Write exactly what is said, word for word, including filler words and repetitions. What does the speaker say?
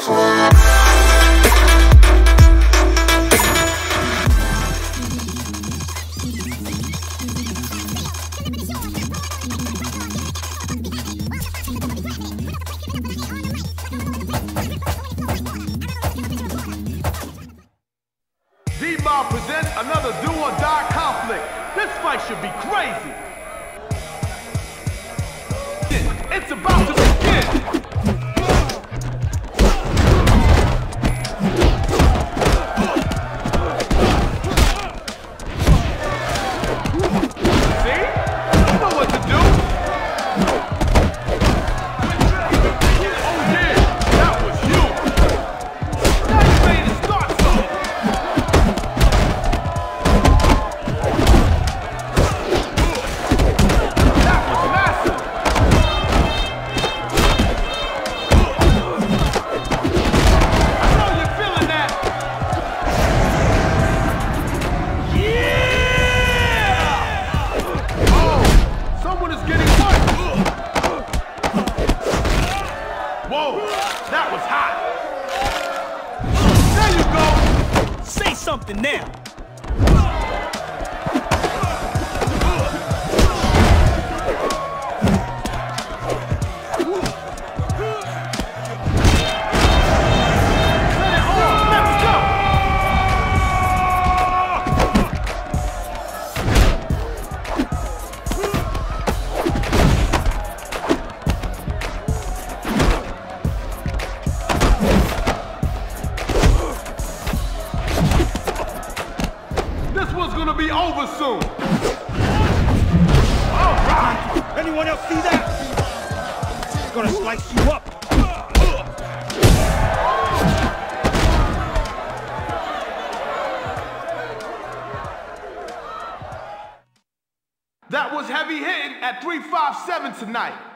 D-Mob presents another do or die conflict. This fight should be crazy. It's about to begin! See? You know what to do! Oh yeah! That was you! Now you made it start something! That was massive! That was hot! There you go! Say something now! Let it all let's go! Gonna be over soon. All right. Anyone else see that? Gonna slice you up. That was heavy hitting at three five seven tonight.